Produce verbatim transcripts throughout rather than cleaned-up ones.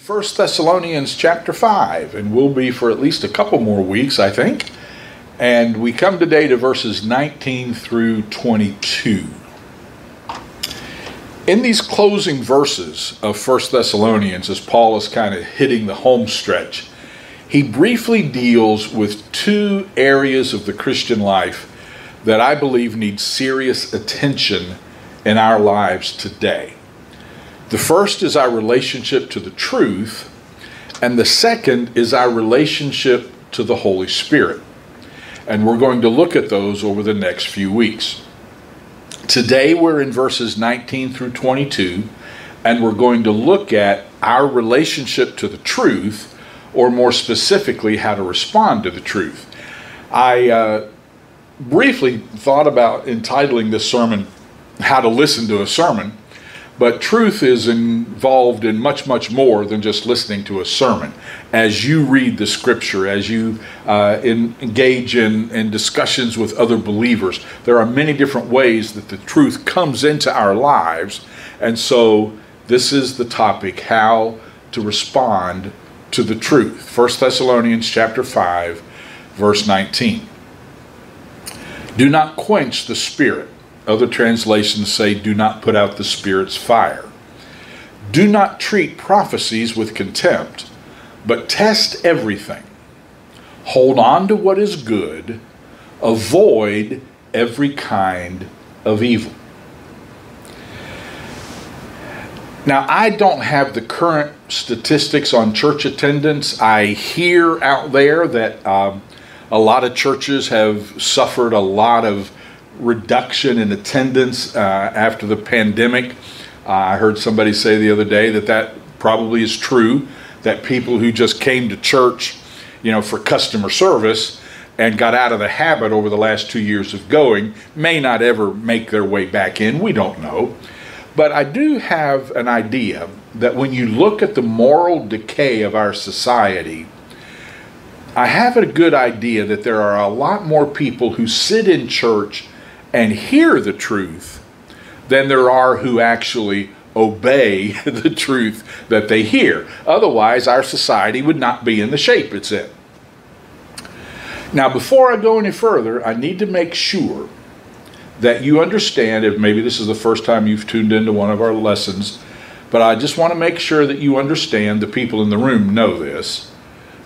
First Thessalonians chapter five, and we'll be for at least a couple more weeks, I think. And we come today to verses nineteen through twenty-two. In these closing verses of First Thessalonians, as Paul is kind of hitting the home stretch, he briefly deals with two areas of the Christian life that I believe need serious attention in our lives today. The first is our relationship to the truth, and the second is our relationship to the Holy Spirit. And we're going to look at those over the next few weeks. Today we're in verses nineteen through twenty-two, and we're going to look at our relationship to the truth, or more specifically, how to respond to the truth. I uh, briefly thought about entitling this sermon, How to Listen to a Sermon, but truth is involved in much, much more than just listening to a sermon. As you read the Scripture, as you uh, in, engage in, in discussions with other believers, there are many different ways that the truth comes into our lives. And so this is the topic, how to respond to the truth. First Thessalonians chapter five, verse nineteen. Do not quench the Spirit. Other translations say, do not put out the Spirit's fire. Do not treat prophecies with contempt, but test everything. Hold on to what is good. Avoid every kind of evil. Now, I don't have the current statistics on church attendance. I hear out there that um, a lot of churches have suffered a lot of reduction in attendance uh, after the pandemic. Uh, I heard somebody say the other day that that probably is true, that people who just came to church, you know, for customer service and got out of the habit over the last two years of going may not ever make their way back in. We don't know. But I do have an idea that when you look at the moral decay of our society, I have a good idea that there are a lot more people who sit in church and hear the truth than there are who actually obey the truth that they hear. Otherwise, our society would not be in the shape it's in. Now, before I go any further, I need to make sure that you understand, if maybe this is the first time you've tuned into one of our lessons, but I just want to make sure that you understand, the people in the room know this,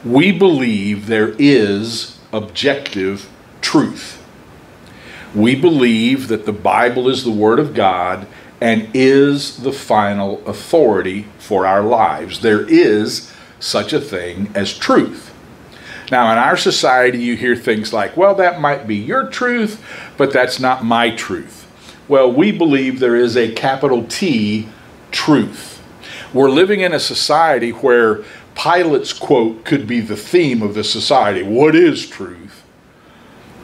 we believe there is objective truth. We believe that the Bible is the Word of God and is the final authority for our lives. There is such a thing as truth. Now, in our society, you hear things like, well, that might be your truth, but that's not my truth. Well, we believe there is a capital T truth. We're living in a society where Pilate's quote could be the theme of the society. What is truth?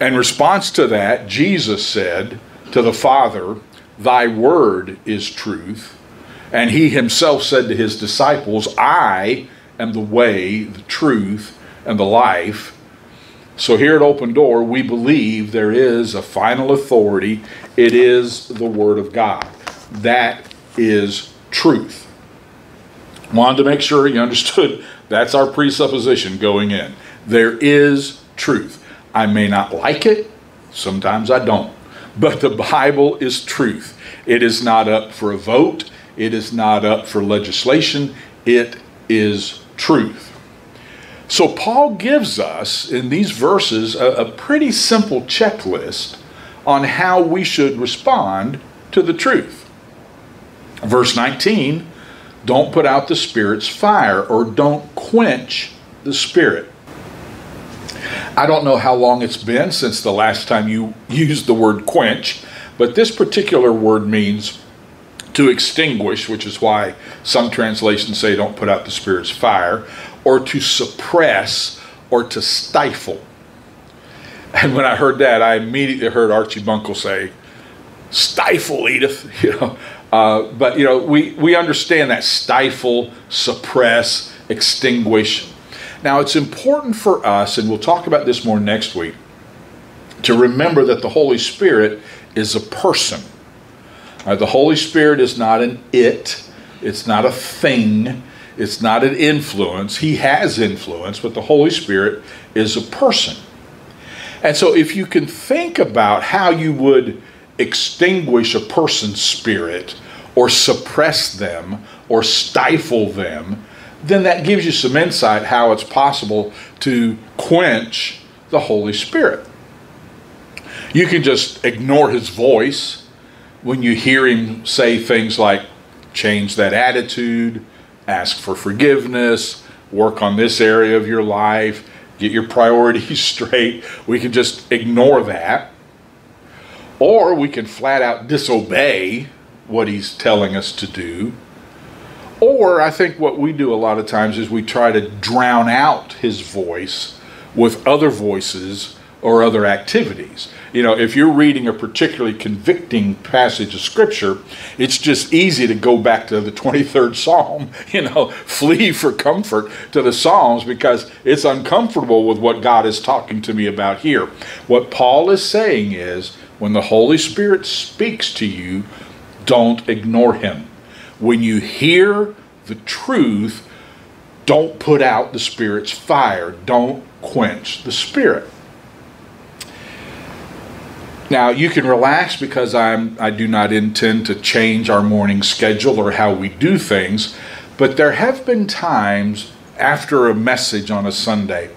In response to that, Jesus said to the Father, thy word is truth. And he himself said to his disciples, I am the way, the truth, and the life. So here at Open Door, we believe there is a final authority. It is the Word of God. That is truth. Wanted to make sure you understood that's our presupposition going in. There is truth. I may not like it, sometimes I don't, but the Bible is truth. It is not up for a vote. It is not up for legislation. It is truth. So Paul gives us in these verses a, a pretty simple checklist on how we should respond to the truth. Verse nineteen, don't put out the Spirit's fire, or don't quench the Spirit. I don't know how long it's been since the last time you used the word quench, but this particular word means to extinguish, which is why some translations say don't put out the Spirit's fire, or to suppress, or to stifle. And when I heard that, I immediately heard Archie Bunker say, stifle, Edith. You know, uh, but you know, we, we understand that stifle, suppress, extinguish. Now, it's important for us, and we'll talk about this more next week, to remember that the Holy Spirit is a person. Right, the Holy Spirit is not an it. It's not a thing. It's not an influence. He has influence, but the Holy Spirit is a person. And so if you can think about how you would extinguish a person's spirit or suppress them or stifle them, then that gives you some insight how it's possible to quench the Holy Spirit. You can just ignore his voice when you hear him say things like, change that attitude, ask for forgiveness, work on this area of your life, get your priorities straight. We can just ignore that. Or we can flat out disobey what he's telling us to do. Or I think what we do a lot of times is we try to drown out his voice with other voices or other activities. You know, if you're reading a particularly convicting passage of Scripture, it's just easy to go back to the twenty-third Psalm, you know, flee for comfort to the Psalms because it's uncomfortable with what God is talking to me about here. What Paul is saying is, when the Holy Spirit speaks to you, don't ignore him. When you hear the truth, don't put out the Spirit's fire. Don't quench the Spirit. Now, you can relax because I'm, I do not intend to change our morning schedule or how we do things, but there have been times after a message on a Sunday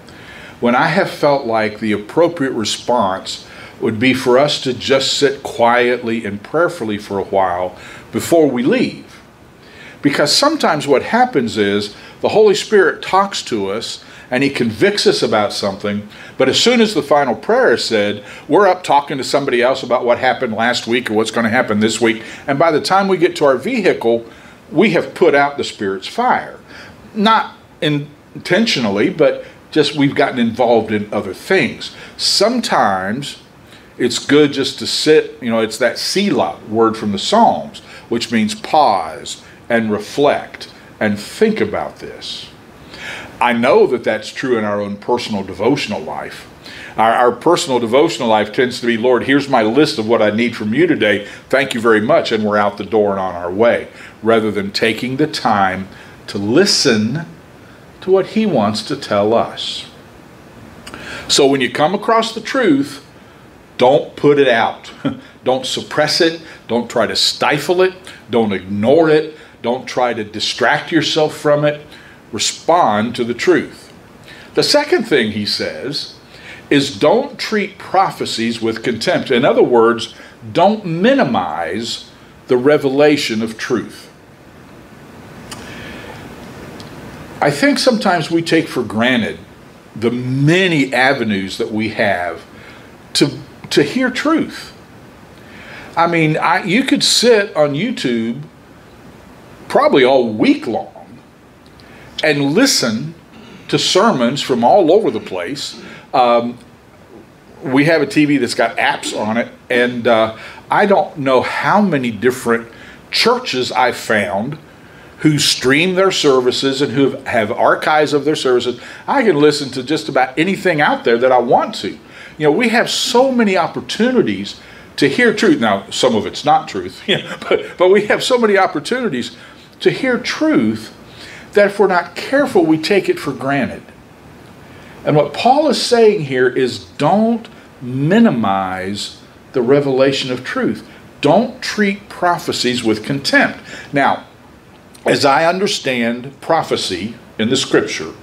when I have felt like the appropriate response would be for us to just sit quietly and prayerfully for a while before we leave. Because sometimes what happens is the Holy Spirit talks to us and he convicts us about something, but as soon as the final prayer is said, we're up talking to somebody else about what happened last week or what's going to happen this week, and by the time we get to our vehicle, we have put out the Spirit's fire. Not intentionally, but just we've gotten involved in other things. Sometimes it's good just to sit, you know, it's that Selah word from the Psalms, which means pause and reflect and think about this. I know that that's true in our own personal devotional life. Our, our personal devotional life tends to be, Lord, here's my list of what I need from you today. Thank you very much. And we're out the door and on our way, rather than taking the time to listen to what he wants to tell us. So when you come across the truth, don't put it out. Don't suppress it. Don't try to stifle it. Don't ignore it. Don't try to distract yourself from it. Respond to the truth. The second thing he says is don't treat prophecies with contempt. In other words, don't minimize the revelation of truth. I think sometimes we take for granted the many avenues that we have to, to hear truth. I mean, I, you could sit on YouTube probably all week long and listen to sermons from all over the place. Um, we have a T V that's got apps on it, and uh, I don't know how many different churches I found who stream their services and who have archives of their services. I can listen to just about anything out there that I want to. You know, we have so many opportunities to hear truth. Now, some of it's not truth, you know, but, but we have so many opportunities to hear truth that if we're not careful, we take it for granted. And what Paul is saying here is don't minimize the revelation of truth. Don't treat prophecies with contempt. Now, as I understand prophecy in the Scripture,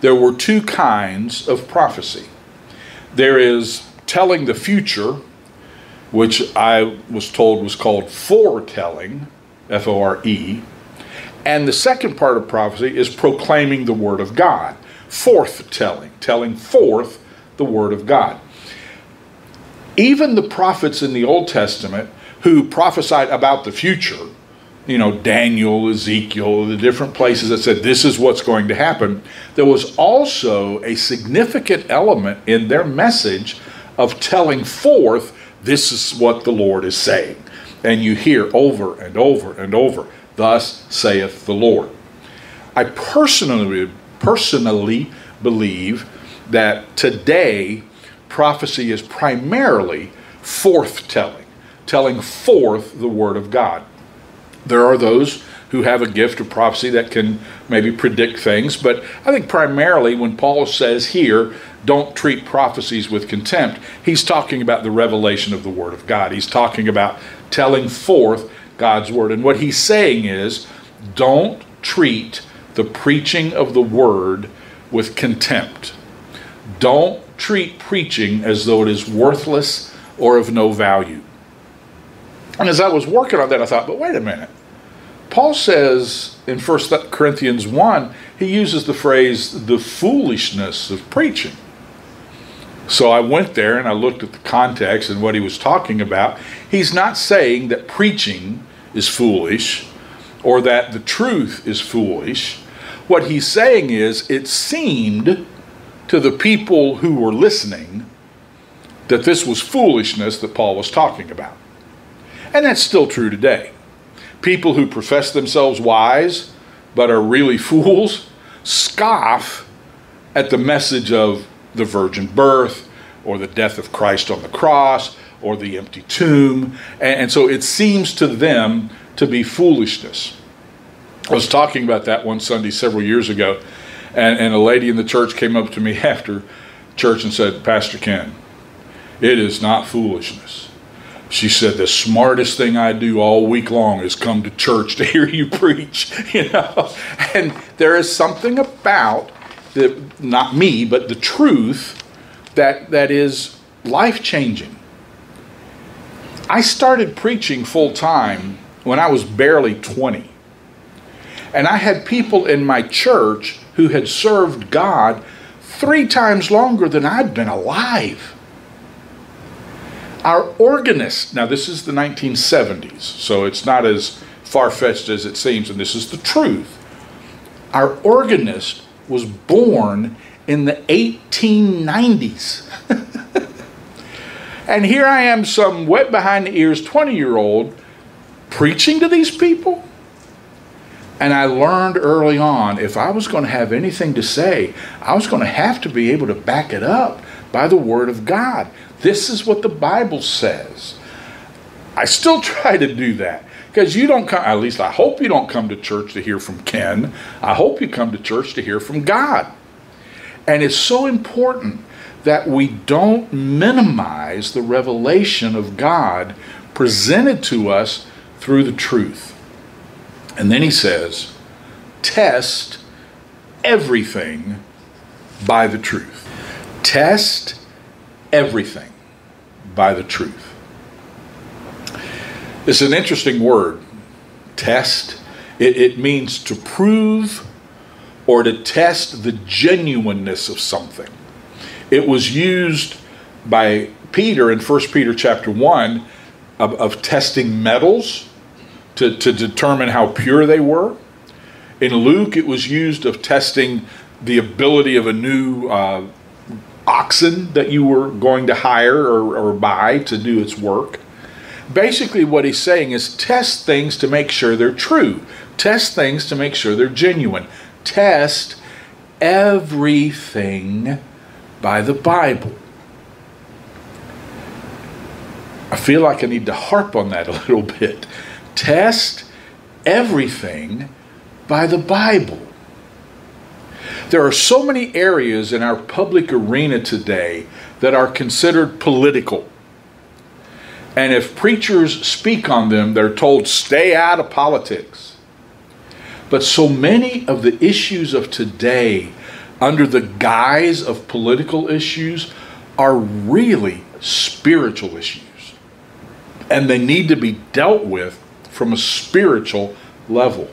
there were two kinds of prophecy. There is telling the future, which I was told was called foretelling, F O R E, and the second part of prophecy is proclaiming the Word of God, forth telling, telling forth the Word of God. Even the prophets in the Old Testament who prophesied about the future, you know, Daniel, Ezekiel, the different places that said this is what's going to happen, there was also a significant element in their message of telling forth this is what the Lord is saying. And you hear over and over and over, thus saith the Lord. I personally, personally believe that today prophecy is primarily forth telling, telling forth the Word of God. There are those who have a gift of prophecy that can maybe predict things. But I think primarily when Paul says here, don't treat prophecies with contempt, he's talking about the revelation of the Word of God. He's talking about telling forth God's Word. And what he's saying is, don't treat the preaching of the Word with contempt. Don't treat preaching as though it is worthless or of no value. And as I was working on that, I thought, but wait a minute. Paul says in First Corinthians one, he uses the phrase, the foolishness of preaching. So I went there and I looked at the context and what he was talking about. He's not saying that preaching is foolish or that the truth is foolish. What he's saying is, it seemed to the people who were listening that this was foolishness that Paul was talking about. And that's still true today. People who profess themselves wise but are really fools scoff at the message of the virgin birth or the death of Christ on the cross or the empty tomb. And so it seems to them to be foolishness. I was talking about that one Sunday several years ago, and, and a lady in the church came up to me after church and said, Pastor Ken, it is not foolishness. She said, the smartest thing I do all week long is come to church to hear you preach, you know. And there is something about the, not me, but the truth that that is life-changing. I started preaching full-time when I was barely twenty. And I had people in my church who had served God three times longer than I'd been alive. Our organist, now this is the nineteen seventies, so it's not as far-fetched as it seems, and this is the truth. Our organist was born in the eighteen nineties. And here I am, some wet-behind-the-ears twenty-year-old, preaching to these people. And I learned early on, if I was going to have anything to say, I was going to have to be able to back it up by the Word of God. This is what the Bible says. I still try to do that, because you don't come, at least I hope you don't come to church to hear from Ken. I hope you come to church to hear from God. And it's so important that we don't minimize the revelation of God presented to us through the truth. And then he says, test everything by the truth. Test everything by the truth. It's an interesting word, test. It, it means to prove or to test the genuineness of something. It was used by Peter in First Peter chapter one of, of testing metals to, to determine how pure they were. In Luke, it was used of testing the ability of a new uh, oxen that you were going to hire or, or buy to do its work. Basically what he's saying is, test things to make sure they're true. Test things to make sure they're genuine. Test everything by the Bible. I feel like I need to harp on that a little bit. Test everything by the Bible. There are so many areas in our public arena today that are considered political. And if preachers speak on them, they're told, stay out of politics. But so many of the issues of today, under the guise of political issues, are really spiritual issues. And they need to be dealt with from a spiritual level.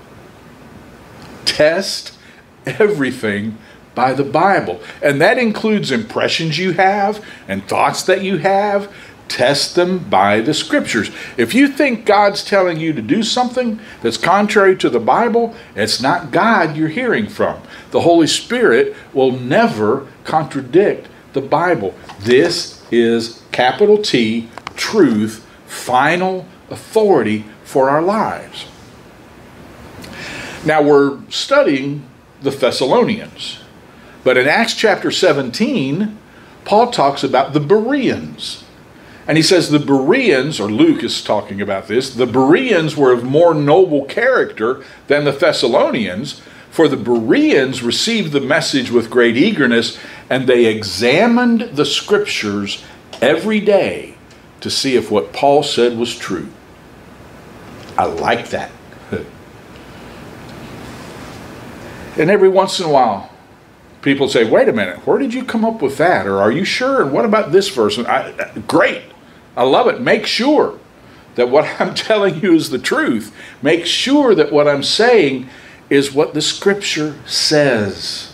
Test everything by the Bible. And that includes impressions you have and thoughts that you have. Test them by the Scriptures. If you think God's telling you to do something that's contrary to the Bible, it's not God you're hearing from. The Holy Spirit will never contradict the Bible. This is capital T, truth, final authority for our lives. Now we're studying the Thessalonians. But in Acts chapter seventeen, Paul talks about the Bereans. And he says the Bereans, or Luke is talking about this, the Bereans were of more noble character than the Thessalonians, for the Bereans received the message with great eagerness, and they examined the scriptures every day to see if what Paul said was true. I like that. And every once in a while, people say, wait a minute, where did you come up with that? Or are you sure? And what about this verse? I, great. I love it. Make sure that what I'm telling you is the truth. Make sure that what I'm saying is what the scripture says.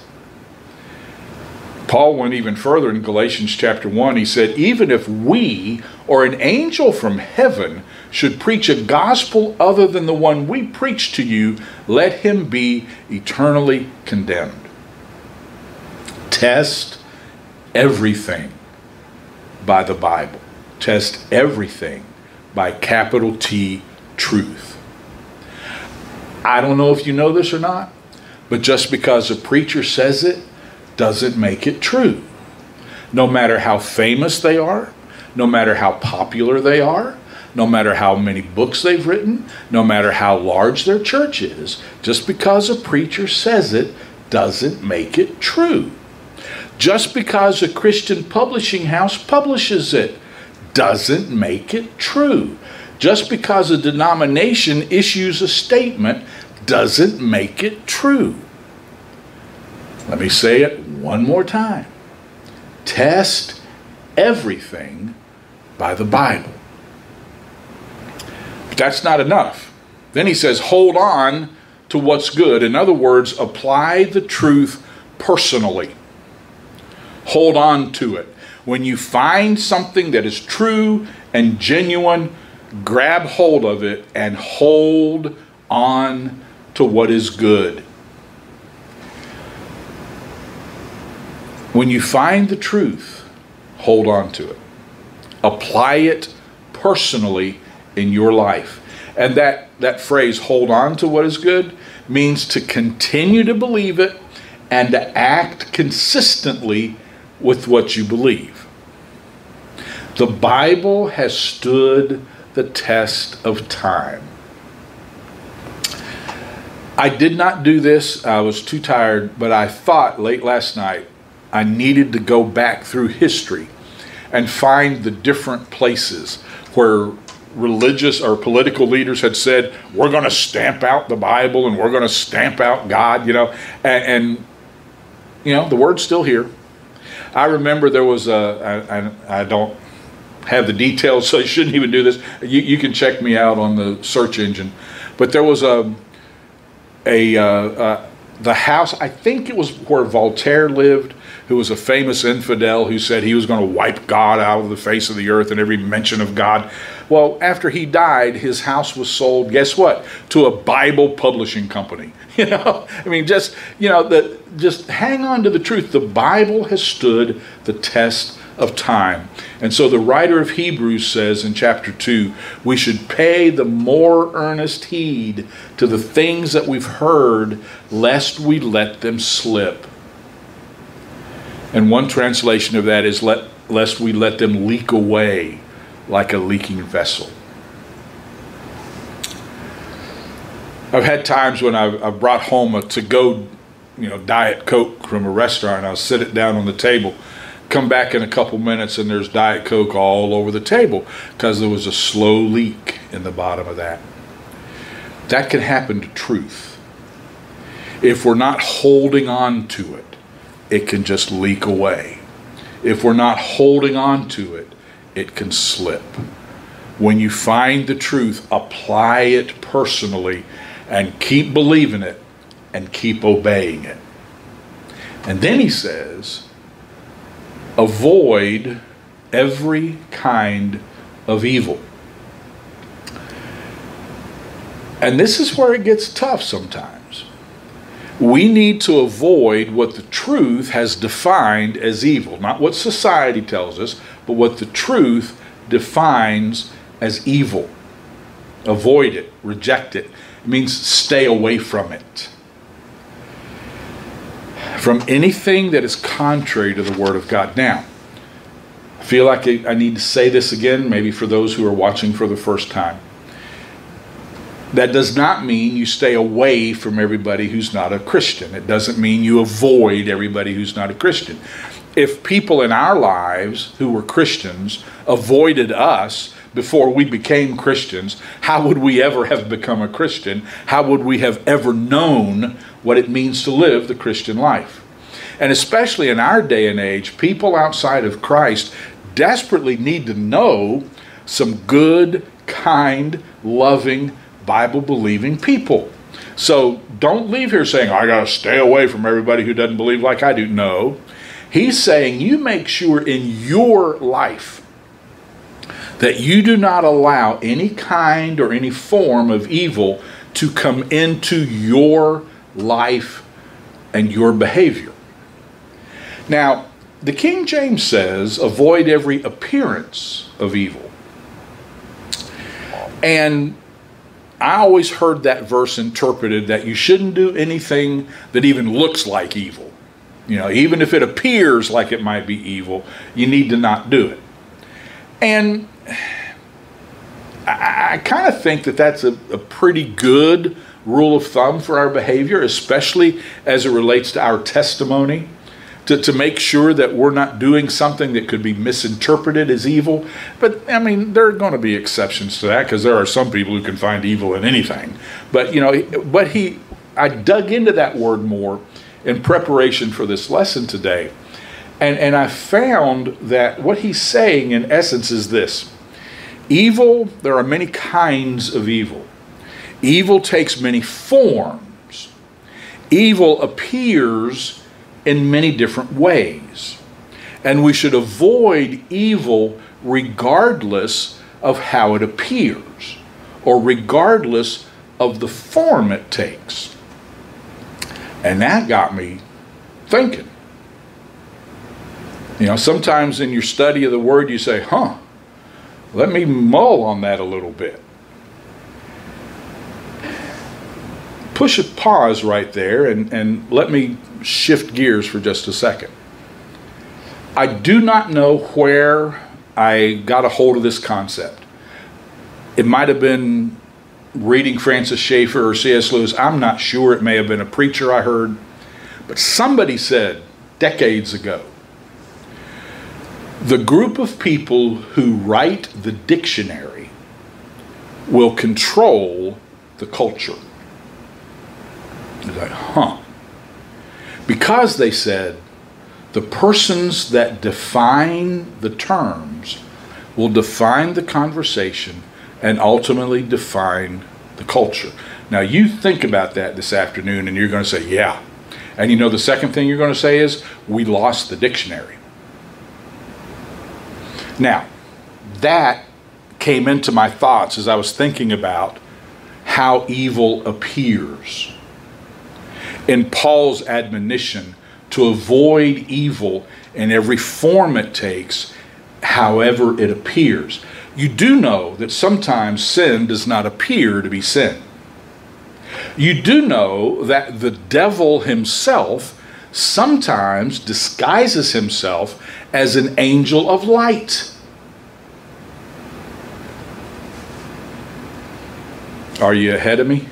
Paul went even further in Galatians chapter one. He said, even if we or an angel from heaven should preach a gospel other than the one we preach to you, let him be eternally condemned. Test everything by the Bible. Test everything by capital T truth. I don't know if you know this or not, but just because a preacher says it doesn't make it true. No matter how famous they are, no matter how popular they are, no matter how many books they've written, no matter how large their church is, just because a preacher says it doesn't make it true. Just because a Christian publishing house publishes it doesn't make it true. Just because a denomination issues a statement doesn't make it true. Let me say it one more time. Test everything by the Bible. But that's not enough. Then he says, hold on to what's good. In other words, apply the truth personally. Hold on to it. When you find something that is true and genuine, grab hold of it and hold on to what is good. When you find the truth, hold on to it. Apply it personally in your life. And that, that phrase, hold on to what is good, means to continue to believe it and to act consistently with what you believe. The Bible has stood the test of time. I did not do this. I was too tired, but I thought late last night I needed to go back through history and find the different places where religious or political leaders had said, we're going to stamp out the Bible and we're going to stamp out God, you know, and, and you know, the word's still here. I remember there was a, I, I, I don't have the details, so I shouldn't even do this. You, you can check me out on the search engine. But there was a, a uh, uh, the house, I think it was where Voltaire lived, who was a famous infidel who said he was going to wipe God out of the face of the earth and every mention of God. Well, after he died, his house was sold, guess what? To a Bible publishing company. You know, I mean, just, you know, the, just hang on to the truth. The Bible has stood the test of time. And so the writer of Hebrews says in chapter two, we should pay the more earnest heed to the things that we've heard, lest we let them slip. And one translation of that is, let, lest we let them leak away like a leaking vessel. I've had times when I've, I've brought home a to-go, you know, Diet Coke from a restaurant. I'll sit it down on the table, come back in a couple minutes, and there's Diet Coke all over the table because there was a slow leak in the bottom of that. That can happen to truth. If we're not holding on to it, it can just leak away. If we're not holding on to it, it can slip. When you find the truth, apply it personally and keep believing it and keep obeying it. And then he says, avoid every kind of evil. And this is where it gets tough sometimes. We need to avoid what the truth has defined as evil. Not what society tells us, but what the truth defines as evil. Avoid it. Reject it. It means stay away from it. From anything that is contrary to the Word of God. Now, feel like I need to say this again, maybe for those who are watching for the first time. That does not mean you stay away from everybody who's not a Christian. It doesn't mean you avoid everybody who's not a Christian. If people in our lives who were Christians avoided us before we became Christians, how would we ever have become a Christian? How would we have ever known what it means to live the Christian life? And especially in our day and age, people outside of Christ desperately need to know some good, kind, loving, Bible-believing people. So don't leave here saying, I gotta stay away from everybody who doesn't believe like I do. No. He's saying you make sure in your life that you do not allow any kind or any form of evil to come into your life and your behavior. Now, the King James says, avoid every appearance of evil. And I always heard that verse interpreted that you shouldn't do anything that even looks like evil. You know, even if it appears like it might be evil, you need to not do it. And I, I kind of think that that's a, a pretty good rule of thumb for our behavior, especially as it relates to our testimony. To, to make sure that we're not doing something that could be misinterpreted as evil. But, I mean, there are going to be exceptions to that because there are some people who can find evil in anything. But, you know, but he, I dug into that word more in preparation for this lesson today. And, and I found that what he's saying in essence is this. Evil, there are many kinds of evil. Evil takes many forms. Evil appears in many different ways. And we should avoid evil regardless of how it appears or regardless of the form it takes. And that got me thinking. You know, sometimes in your study of the word you say, huh, let me mull on that a little bit. Push a pause right there and, and let me shift gears for just a second. I do not know where I got a hold of this concept. It might have been reading Francis Schaeffer or C S Lewis. I'm not sure. It may have been a preacher I heard. But somebody said decades ago, the group of people who write the dictionary will control the culture. Like, huh. Because they said the persons that define the terms will define the conversation and ultimately define the culture. Now you think about that this afternoon and you're going to say, yeah. And you know the second thing you're going to say is, we lost the dictionary. Now, that came into my thoughts as I was thinking about how evil appears. In Paul's admonition to avoid evil in every form it takes, however it appears. You do know that sometimes sin does not appear to be sin. You do know that the devil himself sometimes disguises himself as an angel of light. Are you ahead of me?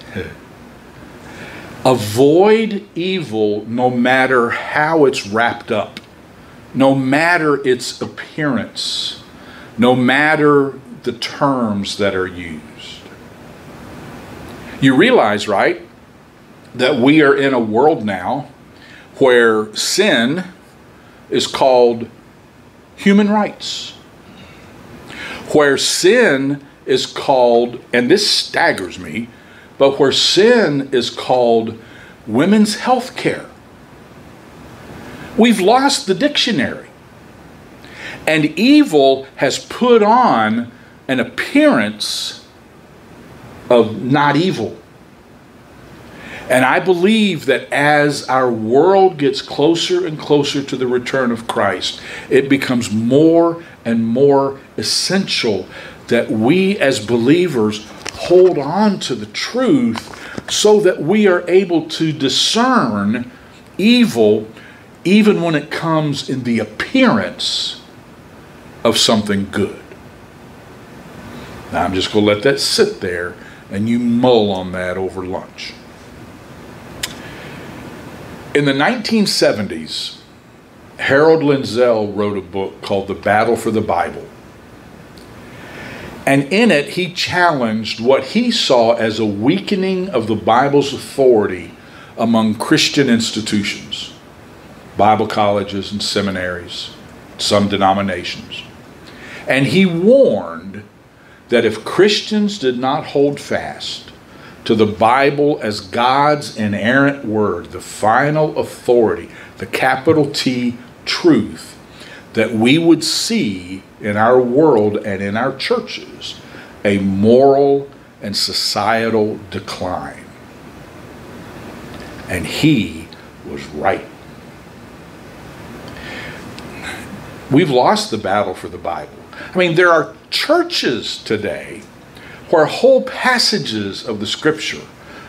Avoid evil no matter how it's wrapped up, no matter its appearance, no matter the terms that are used. You realize, right, that we are in a world now where sin is called human rights, where sin is called, and this staggers me, but where sin is called women's health care. We've lost the dictionary. And evil has put on an appearance of not evil. And I believe that as our world gets closer and closer to the return of Christ, it becomes more and more essential that we as believers hold on to the truth so that we are able to discern evil even when it comes in the appearance of something good. Now I'm just going to let that sit there and you mull on that over lunch. In the nineteen seventies, Harold Lindsell wrote a book called The Battle for the Bible. And in it, he challenged what he saw as a weakening of the Bible's authority among Christian institutions, Bible colleges and seminaries, some denominations. And he warned that if Christians did not hold fast to the Bible as God's inerrant word, the final authority, the capital T truth, that we would see in our world and in our churches a moral and societal decline. And he was right. We've lost the battle for the Bible. I mean, there are churches today where whole passages of the Scripture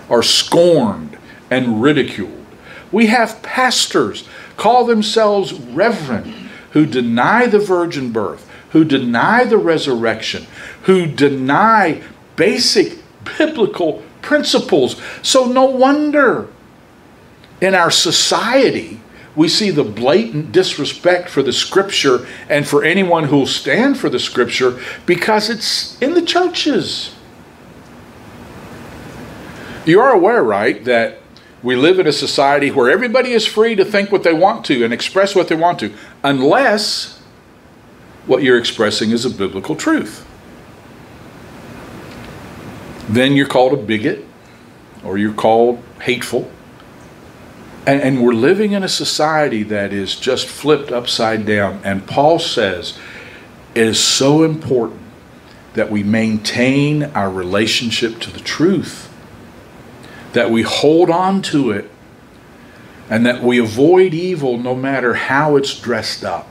are scorned and ridiculed. We have pastors call themselves reverend who deny the virgin birth, who deny the resurrection, who deny basic biblical principles. So no wonder in our society we see the blatant disrespect for the Scripture and for anyone who will stand for the Scripture, because it's in the churches. You are aware, right, that we live in a society where everybody is free to think what they want to and express what they want to, unless what you're expressing is a biblical truth. Then you're called a bigot, or you're called hateful. And, and we're living in a society that is just flipped upside down. And Paul says it is so important that we maintain our relationship to the truth, that we hold on to it, and that we avoid evil no matter how it's dressed up.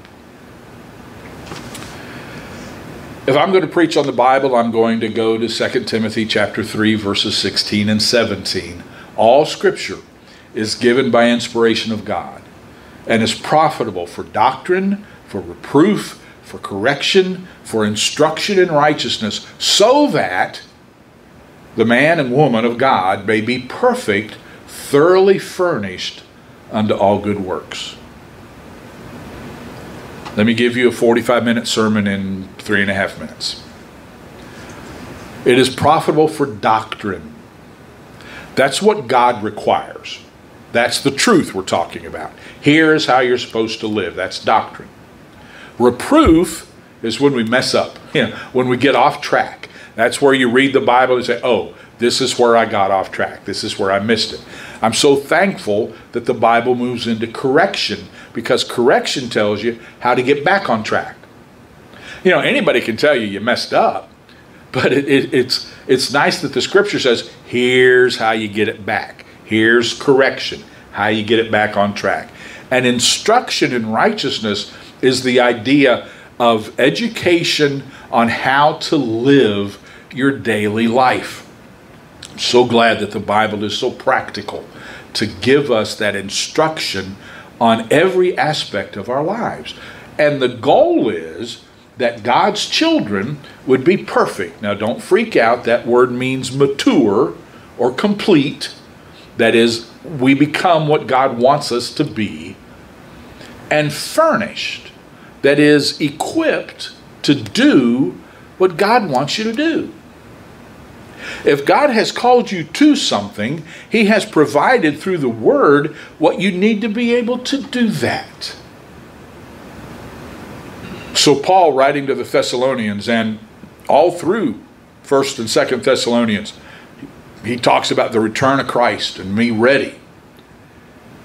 If I'm going to preach on the Bible, I'm going to go to Second Timothy chapter three, verses sixteen and seventeen. All Scripture is given by inspiration of God and is profitable for doctrine, for reproof, for correction, for instruction in righteousness, so that the man and woman of God may be perfect, thoroughly furnished unto all good works. Let me give you a forty-five minute sermon in three and a half minutes. It is profitable for doctrine. That's what God requires. That's the truth we're talking about. Here is how you're supposed to live. That's doctrine. Reproof is when we mess up, you know, when we get off track. That's where you read the Bible and say, oh, this is where I got off track. This is where I missed it. I'm so thankful that the Bible moves into correction, because correction tells you how to get back on track. You know, anybody can tell you you messed up, but it, it, it's, it's nice that the Scripture says, here's how you get it back. Here's correction, how you get it back on track. And instruction in righteousness is the idea of education on how to live your daily life. I'm so glad that the Bible is so practical to give us that instruction on every aspect of our lives. And the goal is that God's children would be perfect. Now, don't freak out. That word means mature or complete. That is, we become what God wants us to be. And furnished, that is, equipped to do what God wants you to do. If God has called you to something, He has provided through the Word what you need to be able to do that. So Paul, writing to the Thessalonians, and all through First and Second Thessalonians, he talks about the return of Christ and me ready.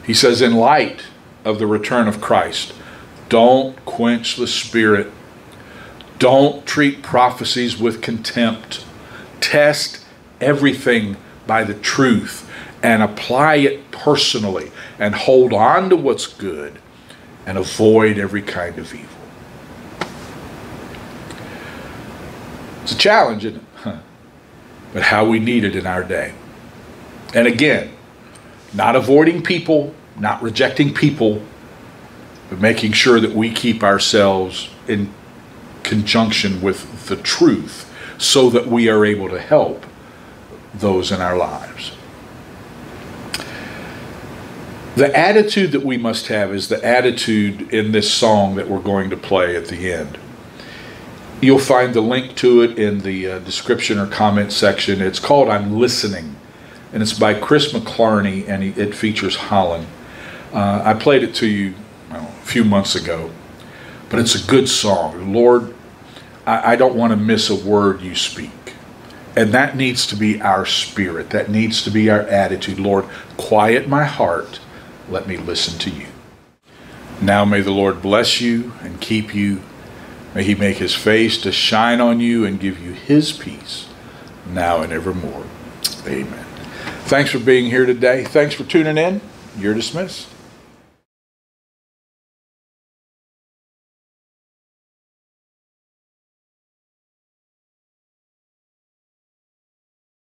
He says, in light of the return of Christ, don't quench the Spirit. Don't treat prophecies with contempt. Test everything by the truth and apply it personally, and hold on to what's good and avoid every kind of evil. It's a challenge, isn't it? Huh. But how we need it in our day. And again, not avoiding people, not rejecting people, but making sure that we keep ourselves in conjunction with the truth, so that we are able to help those in our lives. The attitude that we must have is the attitude in this song that we're going to play at the end. You'll find the link to it in the uh, description or comment section. It's called "I'm Listening," and it's by Chris McClarney, and he, it features Hollyn. Uh, I played it to you I don't know, a few months ago, but it's a good song. Lord, I, I don't want to miss a word you speak. And that needs to be our spirit. That needs to be our attitude. Lord, quiet my heart. Let me listen to you. Now may the Lord bless you and keep you. May he make his face to shine on you and give you his peace, now and evermore. Amen. Thanks for being here today. Thanks for tuning in. You're dismissed.